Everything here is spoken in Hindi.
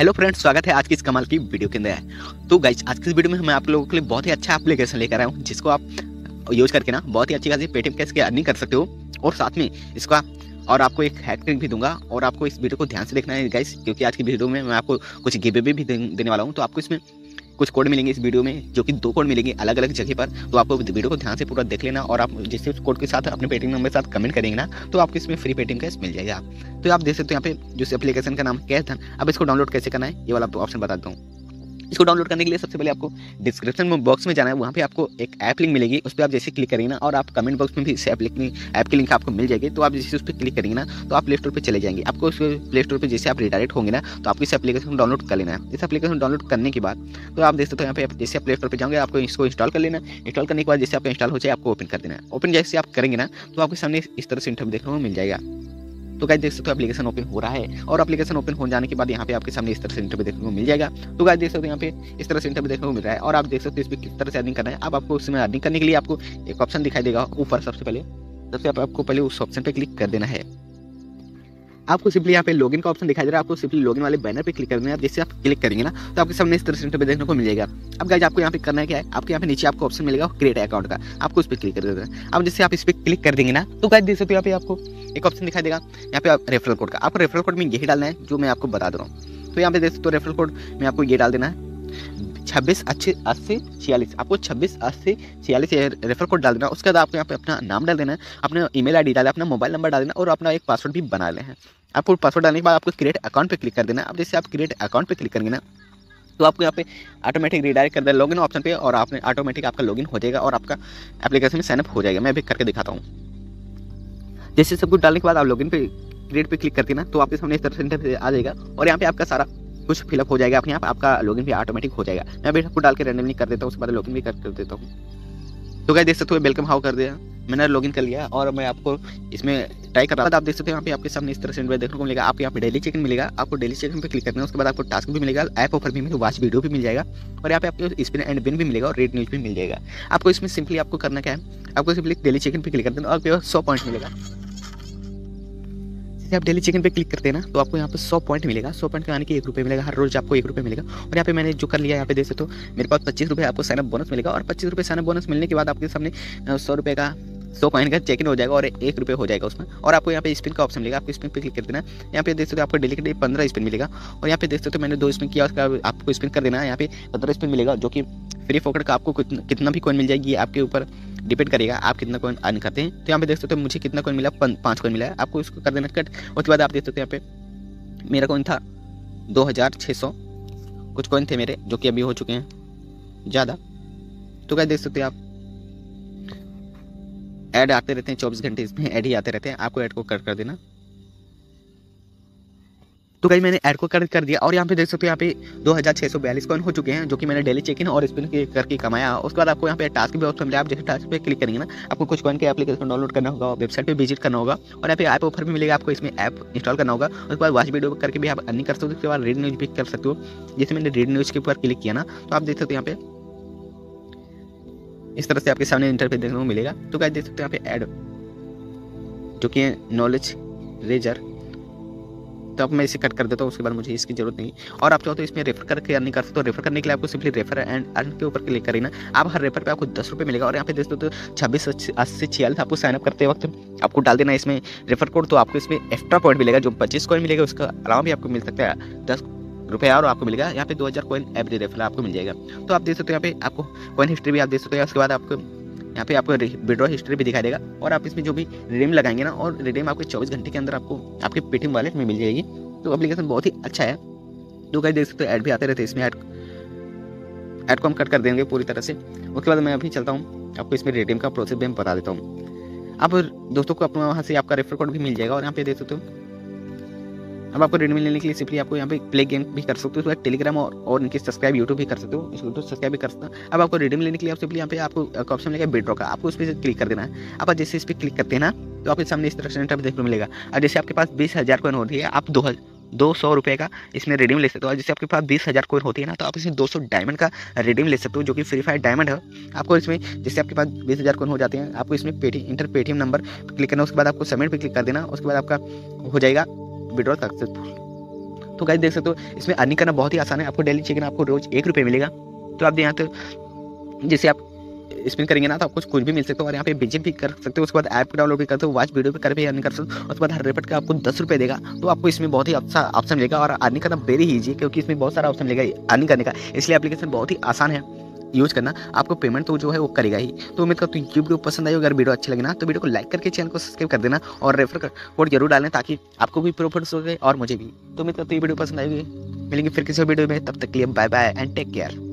हेलो फ्रेंड्स, स्वागत है आज की इस कमाल की वीडियो के अंदर। तो गाइस, आज की इस वीडियो में मैं आप लोगों के लिए बहुत ही अच्छा एप्लीकेशन लेकर आया हूँ, जिसको आप यूज करके ना बहुत ही अच्छी खासी पेटीएम कैश की अर्निंग कर सकते हो। और साथ में इसका और आपको एक हैक ट्रिक भी दूंगा, और आपको इस वीडियो को ध्यान से देखना है गाइस, क्योंकि आज की वीडियो में मैं आपको कुछ गिवअवे भी देने वाला हूँ। तो आपको इसमें कुछ कोड मिलेंगे इस वीडियो में, जो कि 2 कोड मिलेंगे अलग अलग जगह पर। तो आपको वीडियो को ध्यान से पूरा देख लेना, और आप जिससे उस कोड के साथ अपने पेटीएम नंबर के साथ कमेंट करेंगे ना, तो आपको इसमें फ्री पेटीएम कैश मिल जाएगा। तो आप देख सकते हो यहाँ पे जो एप्लीकेशन का नाम कैश धन। अब इसको डाउनलोड कैसे करना है ये वाला ऑप्शन बताता हूँ। इसको डाउनलोड करने के लिए सबसे पहले आपको डिस्क्रिप्शन बॉक्स में जाना है, वहाँ पे आपको एक ऐप लिंक मिलेगी, उस पर आप जैसे क्लिक करेंगे ना, और आप कमेंट बॉक्स में भी इस ऐप की लिंक आपको मिल जाएगी। तो आप जैसे उस पर क्लिक करेंगे ना, तो आप प्ले स्टोर पर चले जाएंगे। आपको प्ले स्टोर पर जैसे आप रिडायरेक्ट होंगे ना, तो आपको इस एप्लीकेशन को डाउनलोड कर लेना है। इस एप्लीकेशन डाउनलोड करने के बाद तो आप देख सकते हो यहाँ पे जैसे आप प्ले स्टोर पर जाओगे, आपको इसको इंस्टॉल कर लेना। इंस्टॉल करने के बाद जैसे आप इंस्टॉल हो जाए, आपको ओपन कर देना है। ओपन जैसे आप करेंगे ना, तो आपके सामने इस तरह से इंटरव्यू देखने को मिल जाएगा। तो गाइस देख सकते हो एप्लीकेशन ओपन हो रहा है, और एप्लीकेशन ओपन हो जाने के बाद यहाँ पे आपके सामने इस तरह से इंटरव्यू देखने को मिल जाएगा। तो गाइस देख सकते हो यहाँ पे इस तरह से इंटरव्यू देखने को मिल रहा है, और आप देख सकते हो इस पर किस तरह से अर्निंग करना है। अब आपको उसमें अर्निंग करने के लिए आपको एक ऑप्शन दिखाई देगा ऊपर, सबसे पहले आपको पहले उस ऑप्शन पर क्लिक कर देना है। आपको सिंपली यहाँ पे लॉगिन का ऑप्शन दिखाई दे रहा है, आपको सिंपली लॉगिन वाले बैनर पे क्लिक करना है। आप जैसे आप क्लिक करेंगे ना, तो आपके सामने इस तरह से इंटरव्यू देखने को मिल जाएगा। अब गाइस आपको यहाँ पे करना है क्या है, आपके यहाँ पे नीचे आपको ऑप्शन मिलेगा क्रिएट अकाउंट का, आपको उस पर क्लिक कर देना है। अब जैसे आप इस पर क्लिक कर देंगे ना, तो गाइस देख सकते हो यहाँ पे आपको एक ऑप्शन दिखाई देगा यहाँ पे रेफरल कोड का। आपको रेफरल कोड में यही डालना है जो मैं आपको बता दे रहा हूँ। तो यहाँ पे देख सकते हो रेफरल कोड में आपको ये डाल देना है 26 80 46। आपको 26 80 46 रेफर कोड डाल देना। उसके बाद आपको यहाँ पे अपना नाम डाल देना है, अपना ईमेल आईडी डालना, अपना मोबाइल नंबर डाल देना, और अपना एक पासवर्ड भी बना लेना है। आपको पासवर्ड डालने के बाद आपको क्रिएट अकाउंट पे क्लिक कर देना। अब जैसे आप क्रिएट अकाउंट पे क्लिक करेंगे ना, तो आपको यहाँ पे ऑटोमेटिक रिडायरेक्ट कर देना लॉगिन ऑप्शन पे, और आपने ऑटोमेटिक आपका लॉगिन हो जाएगा और आपका एप्लीकेशन में साइनअप हो जाएगा। मैं अभी करके दिखाता हूँ। जैसे सब कुछ डालने के बाद आप लॉगिन पे क्रिएट पे क्लिक करते ना, तो आपके सामने इस तरह से आ जाएगा, और यहाँ पे आपका सारा कुछ फिलअप हो जाएगा। अपने आप आपका लॉगिन भी ऑटोमेटिक हो जाएगा। मैं अभी आपको डाल के रैंडमली कर देता हूँ, उसके बाद लॉगिन भी कर देता हूँ। तो गाइस देख सकते हो वेलकम हाउ कर दिया, मैंने लॉगिन कर लिया, और मैं आपको इसमें ट्राई कर रहा था। आप देख सकते हो यहाँ पे आपके सामने इस तरह से देखने को मिलेगा। आपको यहाँ पे डेली चेकिंग मिलेगा, आपको डेली चेकिंग पे क्लिक करना है। उसके बाद आपको टास्क भी मिलेगा, ऐप ऑफर भी मिलेगा, वॉच वीडियो भी मिल जाएगा, और यहाँ पे आपको स्पिन एंड विन भी मिलेगा, और रेड न्यूज भी मिल जाएगा। आपको इसमें सिंपली आपको करना क्या है, आपको सिंपली डेली चेकिंग पे क्लिक कर देना, और आपको 100 पॉइंट मिलेगा। आप डेली चिकन पे क्लिक करते हैं ना, तो आपको यहाँ पे 100 पॉइंट मिलेगा। 100 पॉइंट के आने के 1 रुपये मिलेगा, हर रोज आपको 1 रुपये मिलेगा। और यहाँ पे मैंने जो कर लिया, यहाँ पे देख सकते हो मेरे पास 25 रुपये आपको साइनअप बोनस मिलेगा, और 25 रुपये साइनअप बोनस मिलने के बाद आपके सामने 100 रुपये का 100 कॉइन का चेक इन हो जाएगा, और 1 रुपये हो जाएगा उसमें। और आपको यहाँ पे स्पिन का ऑप्शन मिलेगा, आपको स्पिन पे क्लिक कर देना। यहाँ पे देख सकते हो आपको डेली के लिए 15 स्पिन मिलेगा, और यहाँ पे देख सकते हो मैंने 2 स्पिन किया, उसका आपको स्पिन कर देना। यहाँ पे 15 स्पिन मिलेगा, जो कि फ्री फोकट का आपको कितना भी कॉइन मिल जाएगी, आपके ऊपर डिपेंड करेगा आप कितना कॉइन अर्न करते हैं। तो यहाँ पे देख सकते हो मुझे कितना कॉइन मिला, 5 कॉइन मिला है, आपको इसको कर देना कट। उसके बाद आप देख सकते हो यहाँ पे मेरा कॉइन था 2600 कुछ कॉइन थे मेरे, जो कि अभी हो चुके हैं ज़्यादा। तो क्या देख सकते हो आप ऐड आते रहते हैं, 24 घंटे इसमें ऐड ही आते रहते हैं, आपको ऐड को कट कर देना। तो गाइस मैंने ऐड को कट कर दिया, और यहाँ पे देख सकते हो यहाँ पे 2642 कॉइन हो चुके हैं, जो कि मैंने डेली चेक इन और स्पिन करके कमाया। उसके बाद आपको यहाँ पे टास्क भी ऑप्शन मिला, आप जैसे टास्क पे क्लिक करेंगे ना, आपको कुछ कॉइन के एप्लीकेशन डाउनलोड करना होगा, वेबसाइट पे विजिट करना होगा, और यहाँ पे ऐप ऑफर भी मिलेगा, आपको इसमें ऐप इंस्टॉल करना होगा। उसके बाद वॉच वीडियो करके भी आप अर्निंग कर सकते हो। उसके बाद रीड न्यूज भी कर सकते हो। जैसे मैंने रीड न्यूज के ऊपर क्लिक किया ना, तो आप देख सकते हो यहाँ पे इस तरह से आपके सामने इंटरफेस देखने को मिलेगा। तो गाइस देख सकते हो यहाँ पे ऐड जो कि नॉलेज रेजर, तो अब मैं इसे कट कर देता हूँ, उसके बाद मुझे इसकी जरूरत नहीं। और आप चाहो तो इसमें रेफर करके अर्निंग कर सकते हो। रेफर करने के लिए आपको सिंपली रेफर एंड अर्न के ऊपर क्लिक करें ना, आप हर रेफर पे आपको 10 रुपये मिलेगा। और यहाँ पे देख सकते हो 26 80 46 आपको साइनअप करते वक्त आपको डाल देना इसमें रेफर कोड, तो आपको इसमें एक्स्ट्रा पॉइंट मिलेगा, जो 25 कॉइन मिलेगा। उसका अलावा भी आपको मिल सकता है 10 रुपये और आपको मिलेगा। यहाँ पे 2000 कॉइन एवरी रेफर आपको मिल जाएगा। तो आप देख सकते हो यहाँ पे आपको कॉइन हिस्ट्री भी आप देख सकते हो। उसके बाद आपको यहाँ पे आपको विड्रॉ हिस्ट्री भी दिखाई देगा, और आप इसमें जो भी रिडीम लगाएंगे ना, और रिडीम आपके 24 घंटे के अंदर आपको आपके पेटीएम वॉलेट में मिल जाएगी। तो एप्लीकेशन बहुत ही अच्छा है। तो गाइस देख सकते हो ऐड भी आते रहते हैं, इसमें ऐड को हम कट कर देंगे पूरी तरह से। उसके बाद मैं अभी चलता हूँ, आपको इसमें रिडीम का प्रोसेस भी मैं बता देता हूँ। आप दोस्तों को अपना वहाँ से आपका रेफर कोड भी मिल जाएगा। और यहाँ पे देख सकते हो अब आपको रिडीम लेने के लिए सिंपली आपको यहाँ पे प्ले गेम भी कर सकते हो, टेलीग्राम और इनके सब्सक्राइब यूट्यूब भी कर सकते हो, यूट्यूब सब्सक्राइब भी कर सकते हो। अब आपको रिडीम लेने के लिए आप सिंपली यहाँ पे आपको एक ऑप्शन मिलेगा विड्रॉ का, आपको उस पर क्लिक कर देना है। आप जैसे इस पर क्लिक करते हैं ना, तो आपके सामने इस तरह से देखने को मिलेगा। और जैसे आपके पास 20,000 कॉइन होती है, आप 200 रुपये का इसमें रिडीम ले सकते हो। और जैसे आपके पास 20,000 कॉइन होती है ना, तो आप इसमें 200 डायमंड का रिडीम ले सकते हो, जो कि फ्री फायर डायमंड है। आपको इसमें जैसे आपके पास 20,000 कॉइन हो जाते हैं, आपको इसमें पेटीएम नंबर क्लिक करना। उसके बाद आपको सबमिट पर क्लिक कर देना। उसके बाद आपका हो जाएगा विड्रॉ सक्सेसफुल। तो गाइस देख सकते हो इसमें अर्निंग करना बहुत ही आसान है। आपको डेली चिकन आपको रोज 1 रुपये मिलेगा। तो आप यहाँ तो जैसे आप स्पिन करेंगे ना तो आपको कुछ भी मिल सकता है। और यहाँ पे विजिट भी कर सकते हो, उसके बाद ऐप डाउनलोड भी करते हो, वॉच वीडियो भी कर भी अर्निंग कर सकते हो। उसके बाद हर रेपट का आपको 10 रुपये देगा। तो आपको इसमें बहुत ही अच्छा ऑप्शन मिलेगा और अर्निंग करना वेरी ईजी है, क्योंकि इसमें बहुत सारा ऑप्शन मिलेगा अर्निंग करने का, इसलिए एप्लीकेशन बहुत ही आसान है यूज करना। आपको पेमेंट तो जो है वो करेगा ही। तो उम्मीद करता हूँ यूट्यूब पसंद आई। अगर वीडियो अच्छी लगे ना तो वीडियो को लाइक करके चैनल को सब्सक्राइब कर देना और रेफर कोड जरूर डालें ताकि आपको भी प्रॉफिट्स हो गए और मुझे भी। तो उम्मीद करता हूँ ये वीडियो पसंद आएगी। मिलेंगे फिर किसी वीडियो में, तब तक के लिए bye bye and take care.